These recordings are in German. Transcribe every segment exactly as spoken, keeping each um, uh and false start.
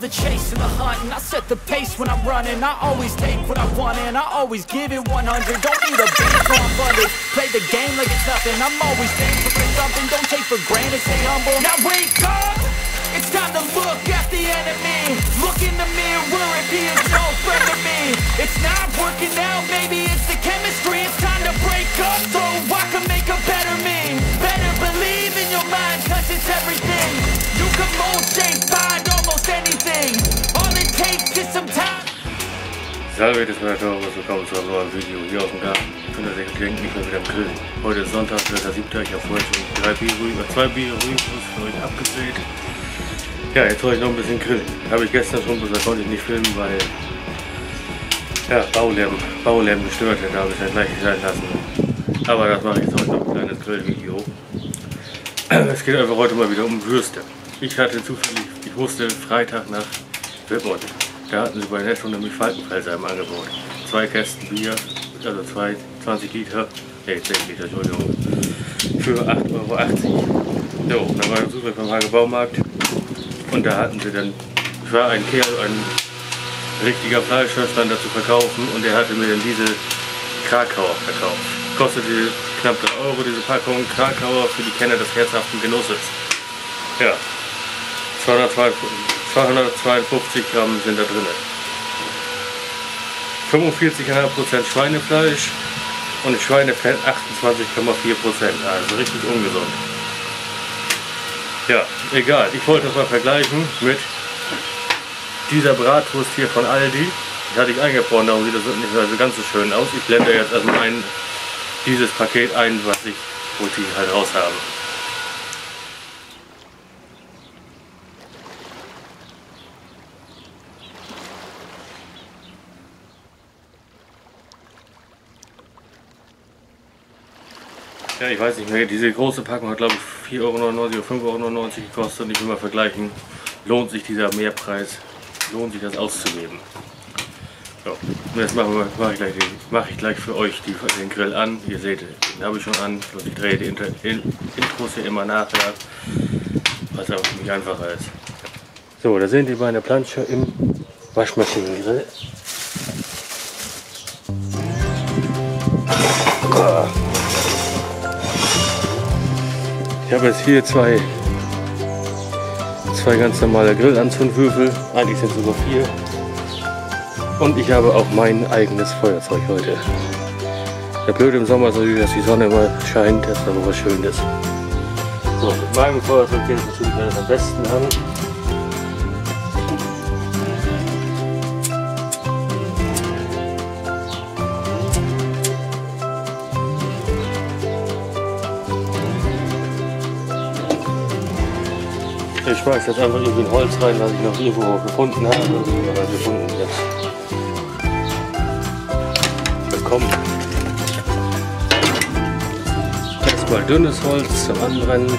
the chase and the hunt, and I set the pace when I'm running. I always take what I want and I always give it one hundred. Don't need a bank, so I'm funded. Play the game like it's nothing. I'm always thankful for something. Don't take for granted, stay humble. Now wake up! It's time to look at the enemy. Look in the mirror if he is no friend to me. It's not working out, maybe it's the chemistry. It's time to break up so I can make a better me. Better believe in your mind, cause it's everything. You can mold, shape, find almost anything. All it takes is some time. Salve, das war der Krakauer, willkommen zu einem neuen Video hier aus dem Garten. Ich bin tatsächlich gelenkt, ich bin wieder am Grillen. Heute ist Sonntag, dritter siebter Ich habe vorhin schon drei Bier rüber, zwei Bier rüber für euch abgezählt. Ja, jetzt soll ich noch ein bisschen grillen. Habe ich gestern schon, das konnte ich nicht filmen, weil ja, Baulärm, Baulärm gestört hat, da habe ich halt gleich sein lassen. Aber das mache ich jetzt heute noch ein kleines Grillvideo. Es geht einfach heute mal wieder um Würste. Ich hatte zufällig, ich wusste Freitag nach Wippon. Da hatten sie bei der Stunde nämlich Falkenpfälzer im Angebot. Zwei Kästen Bier, also zwei, zwanzig Liter, ne, zehn Liter, Entschuldigung, für acht Euro achtzig. So, dann war ich zufällig beim Hager Baumarkt. Und da hatten sie dann, ich war ein Kerl, ein richtiger Fleischstand dazu verkaufen und der hatte mir dann diese Krakauer verkauft. Kostete knapp drei Euro diese Packung, Krakauer für die Kenner des herzhaften Genusses. Ja, zweihundertzweiundfünfzig Gramm sind da drin. fünfundvierzig Komma fünf Prozent Schweinefleisch und Schweinefett achtundzwanzig Komma vier Prozent, also richtig ungesund. Ja, egal. Ich wollte das mal vergleichen mit dieser Bratwurst hier von Aldi. Die hatte ich eingefroren, darum sieht das nicht mehr so ganz so schön aus. Ich blende jetzt erstmal ein, dieses Paket ein, was ich, wo ich die halt raus habe. Ja, ich weiß nicht mehr, diese große Packung hat glaube ich vier Euro neunundneunzig oder fünf Euro neunundneunzig gekostet und ich will mal vergleichen, lohnt sich dieser Mehrpreis, lohnt sich das auszugeben. So, jetzt mache mach ich, mach ich gleich für euch die, den Grill an, ihr seht, den habe ich schon an, und ich drehe die Inter in Intros hier immer nachher, ja, was auch für mich einfacher ist. So, da sehen ihr meine Plansche im Waschmaschinengrill. Ah. Ich habe jetzt hier zwei, zwei ganz normale Grillanzündwürfel, eigentlich sind es sogar vier. Und ich habe auch mein eigenes Feuerzeug heute. Der Blöde im Sommer ist natürlich, dass die Sonne immer scheint, dass da was Schönes ist. So, mit meinem Feuerzeug geht es natürlich alles am besten an. Ich schmeiß jetzt einfach irgendwie ein Holz rein, was ich noch irgendwo gefunden habe. Oder gefunden jetzt. Bekommen. Erstmal dünnes Holz zum Anbrennen.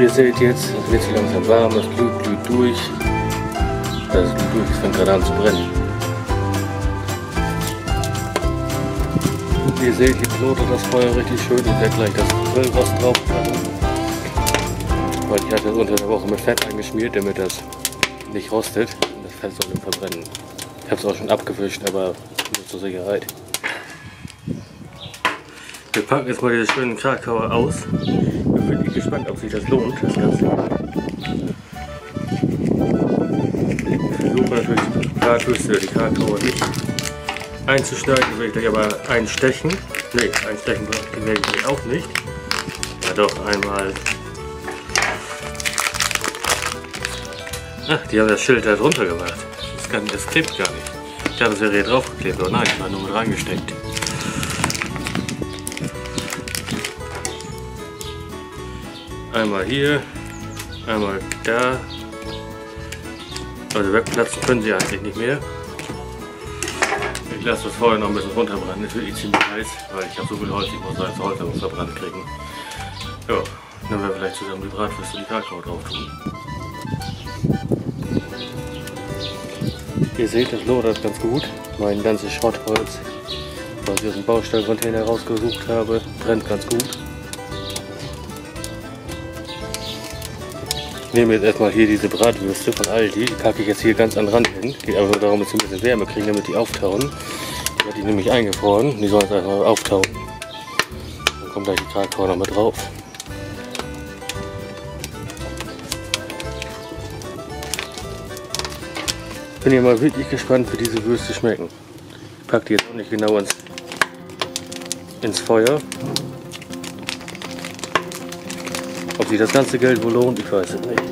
Ihr seht jetzt, es wird so langsam warm, es glüht, glüht durch. Das glüht durch, es fängt gerade an zu brennen. Ihr seht, hier blutet das Feuer richtig schön. Ich werde gleich das Grillrost drauf machen. Weil ich hatte das unter der Woche mit Fett eingeschmiert, damit das nicht rostet. Das Fett soll nicht verbrennen. Ich habe es auch schon abgewischt, aber nur zur Sicherheit. Wir packen jetzt mal diese schönen Krakauer aus. Ich bin gespannt, ob sich das lohnt, das Ganze. Ich versuche natürlich die Bratwürste oder die Krakauer nicht einzuschneiden, die werde ich gleich aber einstechen. Ne, einstechen werde ich auch nicht. Ja doch, einmal. Ach, die haben das Schild da drunter gemacht. Das, kann, das klebt gar nicht. Ich dachte, es wäre hier draufgeklebt, aber nein, ich war nur mit reingesteckt. Einmal hier, einmal da. Also wegplatzen können sie eigentlich nicht mehr. Ich lasse das Feuer noch ein bisschen runterbrennen. Das wird eh ziemlich heiß, weil ich habe so viel Holz, ich muss das Holz noch verbrannt kriegen. Ja, dann werden wir vielleicht zusammen die Bratwürste und die Krakauer drauf tun. Ihr seht, das lodert ganz gut. Mein ganzes Schrottholz, was ich aus dem Baustellcontainer rausgesucht habe, brennt ganz gut. Ich nehme jetzt erstmal hier diese Bratwürste von Aldi, die packe ich jetzt hier ganz an den Rand hin. Geht einfach nur darum, dass sie ein bisschen Wärme kriegen, damit die auftauen. Ich habe die nämlich eingefroren, die sollen jetzt einfach auftauen. Dann kommt gleich die Krakauer noch mit drauf. Ich bin ja mal wirklich gespannt, wie diese Würste schmecken. Ich packe die jetzt auch nicht genau ins, ins Feuer. Ob sich das ganze Geld wohl lohnt, ich weiß es nicht.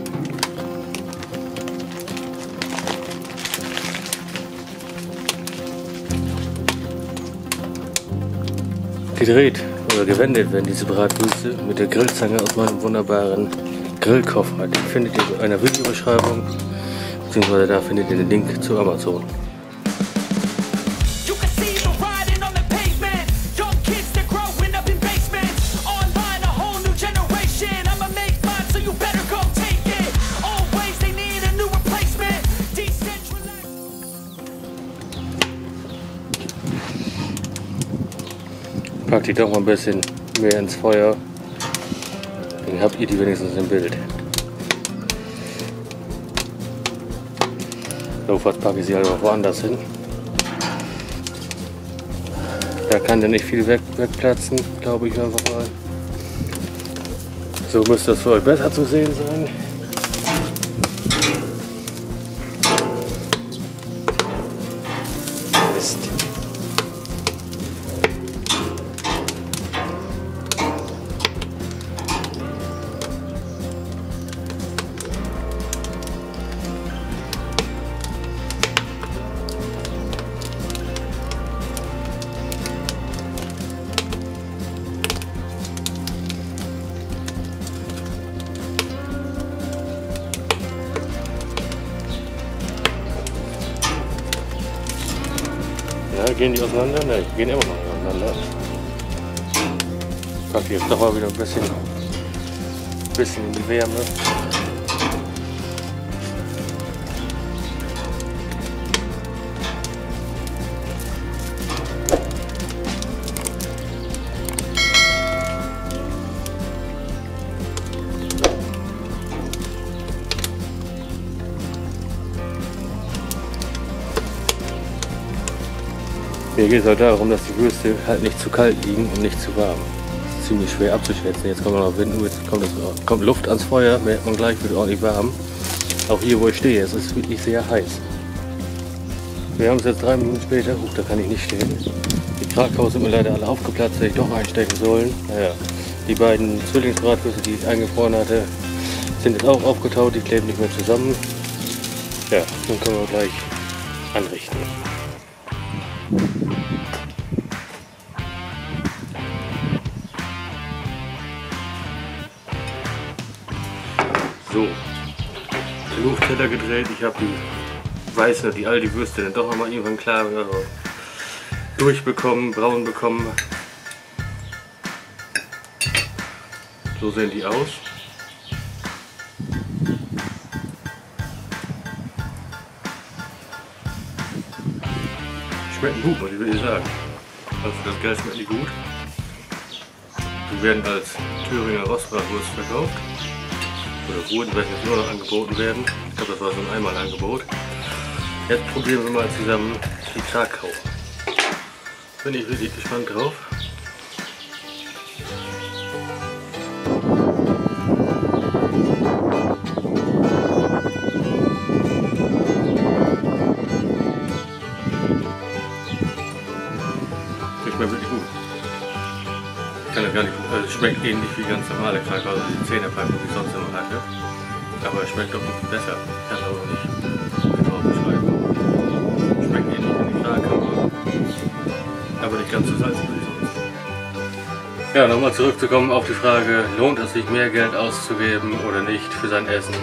Gedreht oder gewendet werden diese Bratwürste mit der Grillzange aus meinem wunderbaren Grillkoffer. Den findet ihr in einer Videobeschreibung, beziehungsweise da findet ihr den Link zu Amazon. Pack die doch mal ein bisschen mehr ins Feuer, dann habt ihr die wenigstens im Bild. So, fast packe ich sie halt auch woanders hin. Da kann ja nicht viel weg, wegplatzen, glaube ich einfach mal. So müsste das für euch besser zu sehen sein. Mist. Gehen die auseinander? Ne, die gehen immer noch auseinander. Ich packe jetzt doch mal wieder ein bisschen, ein bisschen in die Wärme. Mir geht es halt darum, dass die Würste halt nicht zu kalt liegen und nicht zu warm. Das ist ziemlich schwer abzuschätzen. Jetzt kommt noch Wind, jetzt kommt, das, kommt Luft ans Feuer, merkt man gleich, wird ordentlich warm. Auch hier, wo ich stehe, es ist wirklich sehr heiß. Wir haben es jetzt drei Minuten später, huch, da kann ich nicht stehen. Die Krakauer sind mir leider alle aufgeplatzt, hätte ich doch einstecken sollen. Naja, die beiden Zwillingsbratwürste, die ich eingefroren hatte, sind jetzt auch aufgetaut, die kleben nicht mehr zusammen. Ja, dann können wir gleich anrichten. So, den Luftteller gedreht. Ich habe die weißen, die all die Würste dann doch einmal irgendwann klar durchbekommen, braun bekommen. So sehen die aus. Schmecken gut, muss ich wirklich sagen. Also das Geld schmeckt nicht gut. Die werden als Thüringer Rostbratwurst verkauft. Oder wurden, welche jetzt nur noch angeboten werden. Ich glaube, das war so ein Einmalangebot. Jetzt probieren wir mal zusammen die Krakauer. Bin ich richtig gespannt drauf. Also es schmeckt ähnlich wie ganz normale Krakauer, also die Zehnerpackung, die ich sonst immer hatte. Aber es schmeckt doch nicht viel besser. Ich kann es auch nicht genau beschreiben. Es schmeckt ähnlich wie die Krakauer, aber nicht ganz so salzig wie sonst. Ja, nochmal zurückzukommen auf die Frage, lohnt es sich mehr Geld auszugeben oder nicht für sein Essen?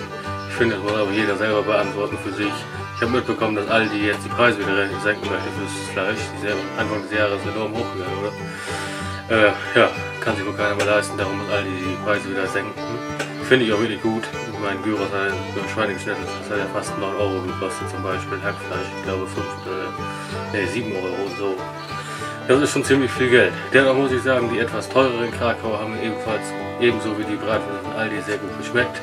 Ich finde, das muss auch jeder selber beantworten für sich. Ich habe mitbekommen, dass Aldi jetzt die Preise wieder senken möchte fürs Fleisch. Die sind Anfang des Jahres enorm hochgegangen, oder? Äh, ja, kann sich wohl keiner mehr leisten, darum muss Aldi die Preise wieder senken. Finde ich auch wirklich gut. mein Gyros, ein Schweinegeschnetzeltes, das hat ja fast neun Euro gekostet, zum Beispiel Hackfleisch, ich glaube fünf, äh, nee, sieben Euro und so. Das ist schon ziemlich viel Geld. Dennoch muss ich sagen, die etwas teureren Krakauer haben mir ebenfalls, ebenso wie die Bratwurst und Aldi, sehr gut geschmeckt.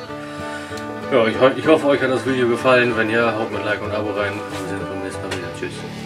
Ja, ich, ich hoffe, euch hat das Video gefallen. Wenn ja, haut mir ein Like und ein Abo rein. Wir sehen uns beim nächsten Mal wieder. Tschüss.